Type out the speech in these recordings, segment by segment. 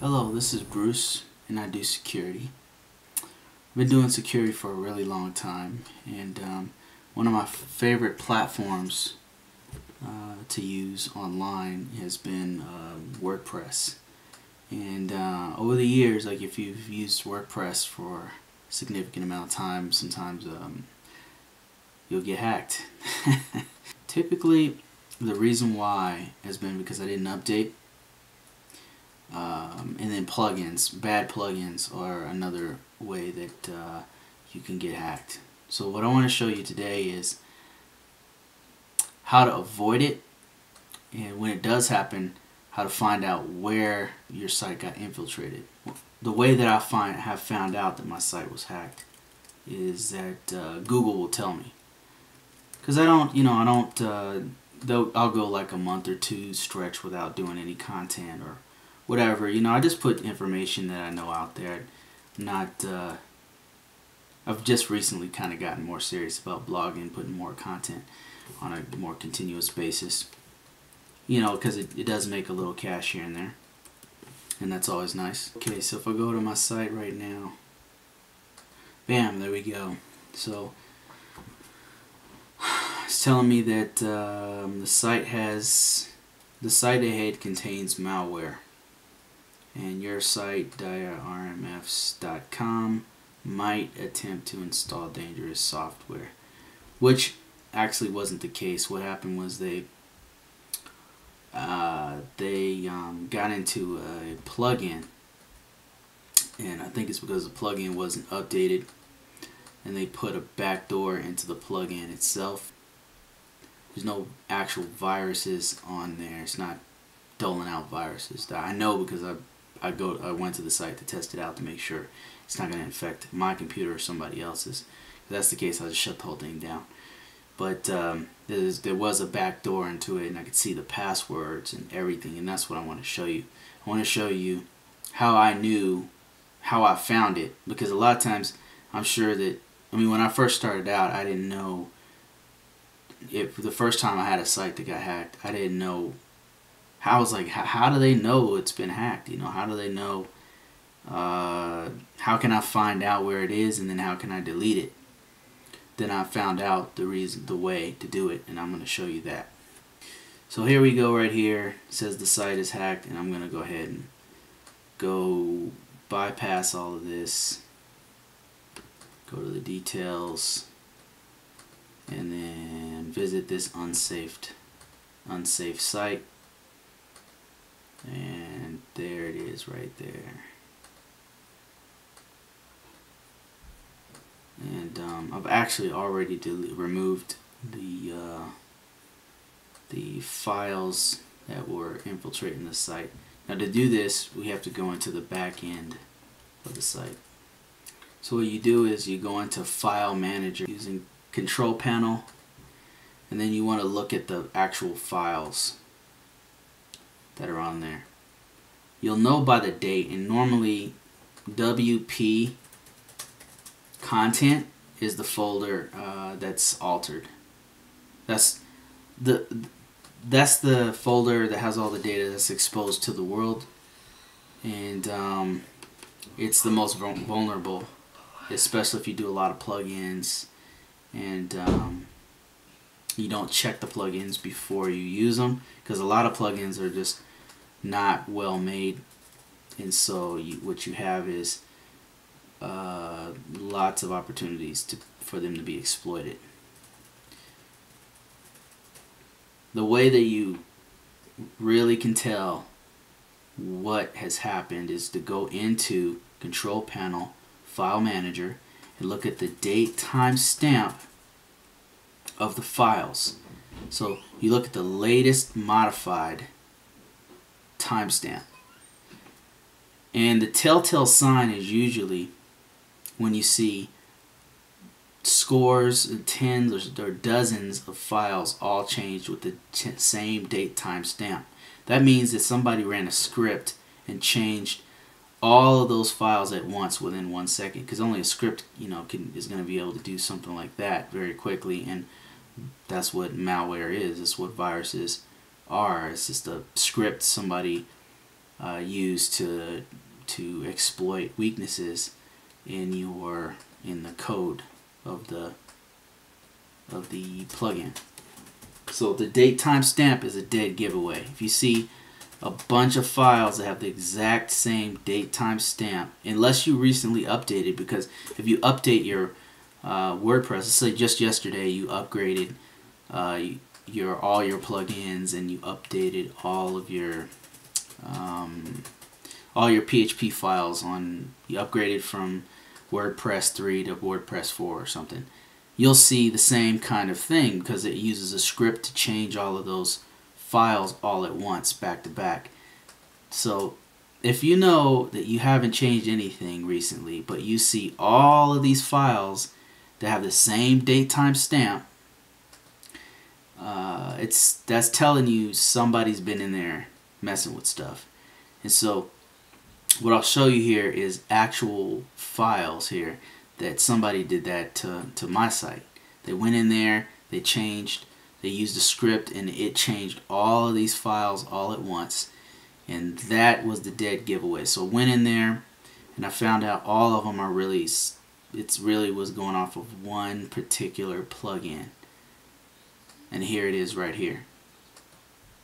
Hello, this is Bruce and I do security. I've been doing security for a really long time, and one of my favorite platforms to use online has been WordPress. And over the years, like if you've used WordPress for a significant amount of time, sometimes you'll get hacked. Typically, the reason why has been because I didn't update. And then plugins, bad plugins are another way that you can get hacked. So what I want to show you today is how to avoid it, and when it does happen, how to find out where your site got infiltrated. The way that I have found out that my site was hacked is that Google will tell me, because I'll go like a month or two stretch without doing any content or whatever, you know. I just put information that I know out there. I've just recently kind of gotten more serious about blogging, putting more content on a more continuous basis, you know, because it does make a little cash here and there, and that's always nice. Okay, so if I go to my site right now, bam, there we go. So it's telling me that the site ahead contains malware. And your site, DIARMFs.com, might attempt to install dangerous software, which actually wasn't the case. What happened was they got into a plugin, and I think it's because the plugin wasn't updated, and they put a backdoor into the plugin itself. There's no actual viruses on there. It's not doling out viruses. I know, because I went to the site to test it out to make sure it's not going to infect my computer or somebody else's. If that's the case, I'll just shut the whole thing down. But there was a backdoor into it, and I could see the passwords and everything, and that's what I want to show you. I want to show you how I knew, how I found it, because a lot of times I'm sure that, I mean, when I first started out, I didn't know, if the first time I had a site that got hacked, I didn't know. I was like, how do they know it's been hacked? You know, how do they know? How can I find out where it is, and then how can I delete it? Then I found out the way to do it, and I'm going to show you that. So here we go right here. It says the site is hacked, and I'm going to go ahead and go bypass all of this. Go to the details, and then visit this unsafe site. And there it is right there. And I've actually already removed the files that were infiltrating the site. Now to do this, we have to go into the back end of the site. So what you do is you go into File Manager using Control Panel, and then you want to look at the actual files that are on there. You'll know by the date, and normally WP content is the folder that's altered. That's the folder that has all the data that's exposed to the world, and it's the most vulnerable, especially if you do a lot of plugins and you don't check the plugins before you use them, because a lot of plugins are just not well made, and so what you have is lots of opportunities for them to be exploited. The way that you really can tell what has happened is to go into Control Panel, File Manager, and look at the date timestamp of the files. So you look at the latest modified timestamp, and the telltale sign is usually when you see scores and tens or dozens of files all changed with the same date timestamp. That means that somebody ran a script and changed all of those files at once within 1 second, because only a script, you know, is going to be able to do something like that very quickly. And that's what malware is. It's what viruses are. It's just a script somebody use to exploit weaknesses in the code of the plugin. So the date timestamp is a dead giveaway. If you see a bunch of files that have the exact same date timestamp, unless you recently updated, because if you update your WordPress, let's say just yesterday you upgraded all your plugins and you updated all your PHP files on, you upgraded from WordPress 3 to WordPress 4 or something, you'll see the same kind of thing because it uses a script to change all of those files all at once, back to back. So if you know that you haven't changed anything recently, but you see all of these files that have the same date time stamp, that's telling you somebody's been in there messing with stuff. And so what I'll show you here is actual files here that somebody did that to my site. They went in there, they changed, they used a script, and it changed all of these files all at once. And that was the dead giveaway. So I went in there and I found out all of them are released. It's really was going off of one particular plugin. And here it is right here.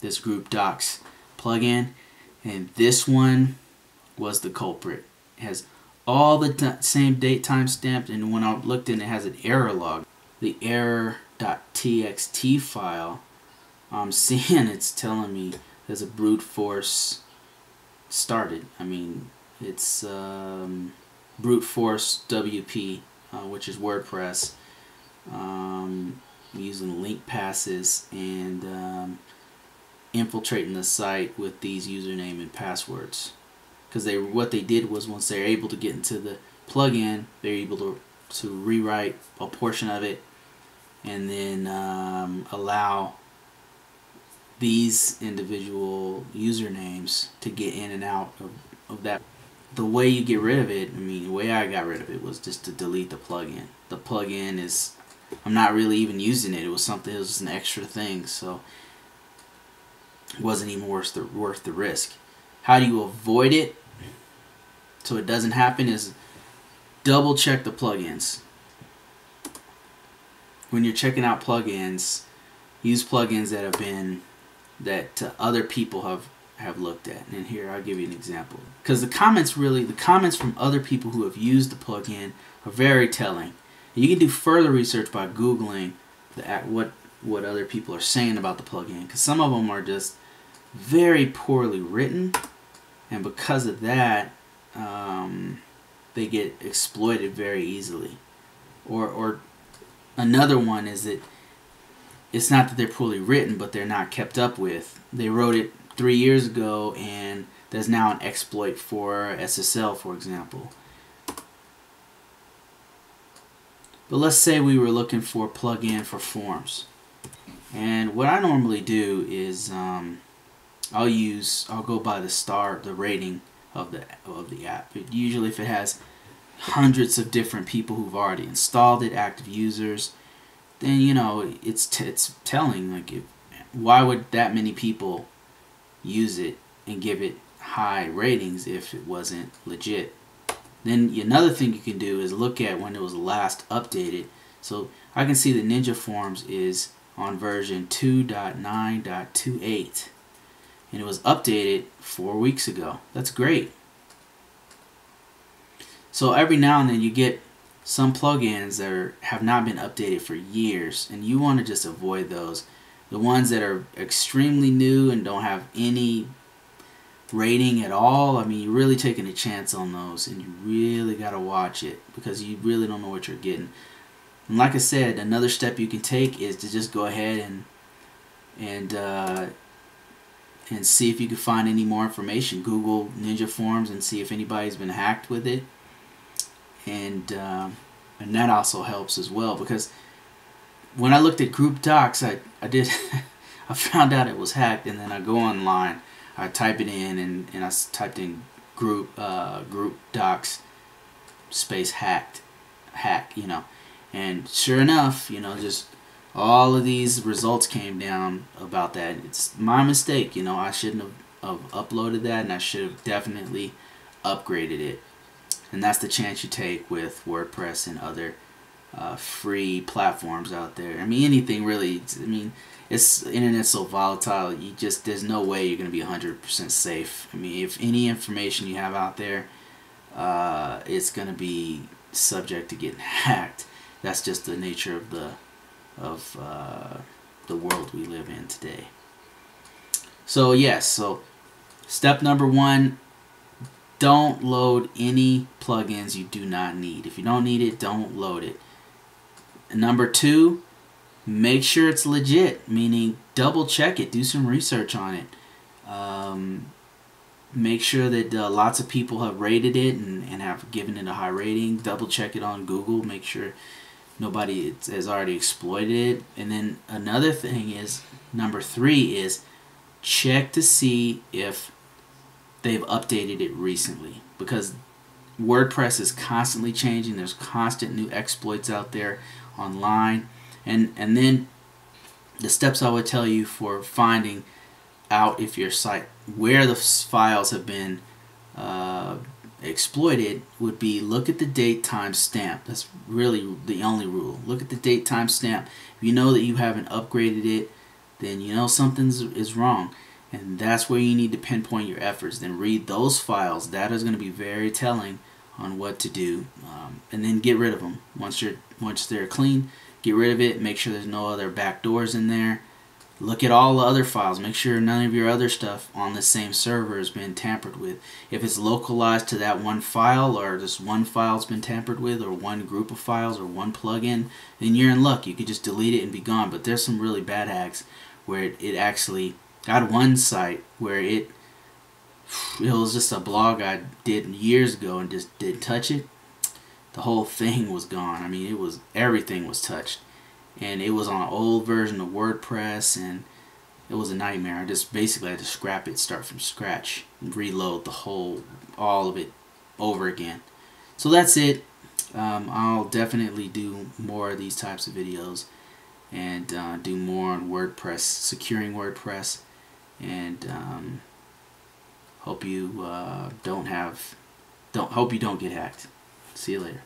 This GroupDocs plugin. And this one was the culprit. It has all the same date time stamped, and when I looked in, it has an error log. The error.txt file, I'm seeing it's telling me there's a brute force started. I mean, it's brute force WP, which is WordPress, using link passes and infiltrating the site with these username and passwords. Because what they did was, once they're able to get into the plugin, they're able to rewrite a portion of it and then allow these individual usernames to get in and out of that. The way you get rid of it, I mean, the way I got rid of it was just to delete the plugin. The plugin is, I'm not really even using it. It was something, it was just an extra thing, so it wasn't even worth the risk. How do you avoid it so it doesn't happen is double check the plugins. When you're checking out plugins, use plugins that have been, that other people have looked at. And here I'll give you an example. Because the comments from other people who have used the plugin are very telling. You can do further research by Googling what other people are saying about the plugin, because some of them are just very poorly written, and because of that they get exploited very easily. Or another one is that it's not that they're poorly written, but they're not kept up with. They wrote it 3 years ago and there's now an exploit for SSL, for example. But let's say we were looking for a plugin for forms, and what I normally do is I'll go by the rating of the app. But usually if it has hundreds of different people who've already installed it, active users, then you know it's telling. Like, why would that many people use it and give it high ratings if it wasn't legit? Then another thing you can do is look at when it was last updated. So I can see that Ninja Forms is on version 2.9.28. And it was updated 4 weeks ago. That's great. So every now and then you get some plugins that have not been updated for years, and you want to just avoid those. The ones that are extremely new and don't have any rating at all, I mean, you're really taking a chance on those, and you really got to watch it because you really don't know what you're getting. And like I said, another step you can take is to just go ahead and see if you can find any more information. Google Ninja Forms and see if anybody's been hacked with it, and that also helps as well, because when I looked at GroupDocs, I found out it was hacked, and then I go online, I type it in, and I typed in GroupDocs space hack, you know, and sure enough, you know, just all of these results came down about that. It's my mistake, you know, I shouldn't have uploaded that, and I should have definitely upgraded it. And that's the chance you take with WordPress and other free platforms out there. I mean, anything really. I mean, it's internet's so volatile. You just, there's no way you're gonna be 100% safe. I mean, if any information you have out there, it's gonna be subject to getting hacked. That's just the nature of the world we live in today. So yes, so step number one, don't load any plugins you do not need. If you don't need it, don't load it. Number two, make sure it's legit, meaning double check it, do some research on it. Make sure that lots of people have rated it and have given it a high rating. Double check it on Google, make sure nobody has already exploited it. And then another thing is, number three is, check to see if they've updated it recently, because WordPress is constantly changing. There's constant new exploits out there online. And then the steps I would tell you for finding out if your site, where the files have been exploited, would be look at the date time stamp. That's really the only rule. Look at the date time stamp. If you know that you haven't upgraded it, then you know something is wrong, and that's where you need to pinpoint your efforts. Then read those files. That is going to be very telling on what to do, and then get rid of them. Once they're clean, get rid of it. Make sure there's no other backdoors in there. Look at all the other files. Make sure none of your other stuff on the same server has been tampered with. If it's localized to that one file, or this one file's been tampered with, or one group of files, or one plugin, then you're in luck. You could just delete it and be gone. But there's some really bad hacks where it actually, I had one site where it was just a blog I did years ago and just didn't touch it. The whole thing was gone. I mean, it was, everything was touched. And it was on an old version of WordPress, and it was a nightmare. I just basically had to scrap it, start from scratch, and reload the whole, all of it over again. So that's it. I'll definitely do more of these types of videos, and do more on WordPress, securing WordPress, and hope you don't get hacked. See you later.